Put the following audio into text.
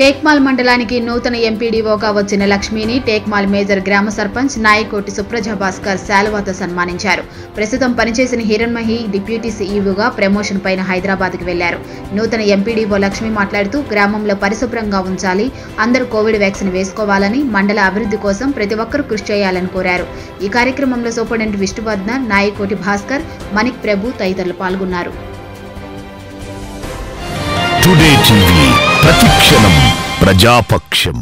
టేక్మాల్ మండలానికి నూతన ఎంపీడీఓగా వచ్చిన లక్ష్మిని టేక్మాల్ మేజర్ గ్రామ సర్పంచ్ నాయకోటి సుప్రజా భాస్కర్ శాలువాతో సన్మానించారు. ప్రస్తుతం పనిచేసిన హిరణ్మహి డిప్యూటీ సీఈఓగా ప్రమోషన్ పైన హైదరాబాద్కు వెళ్లారు. నూతన ఎంపీడీఓ లక్ష్మి మాట్లాడుతూ గ్రామంలో పరిశుభ్రంగా ఉంచాలి, అందరూ కోవిడ్ వ్యాక్సిన్ వేసుకోవాలని, మండల అభివృద్ధి కోసం ప్రతి ఒక్కరూ కృషి చేయాలని కోరారు. ఈ కార్యక్రమంలో సూపరింటెండెంట్ విష్ణువర్ధన్, నాయకోటి భాస్కర్, మణిక్ ప్రభు తదితరులు పాల్గొన్నారు. టుడే టీవీ ప్రతిక్షణం ప్రజాపక్షం.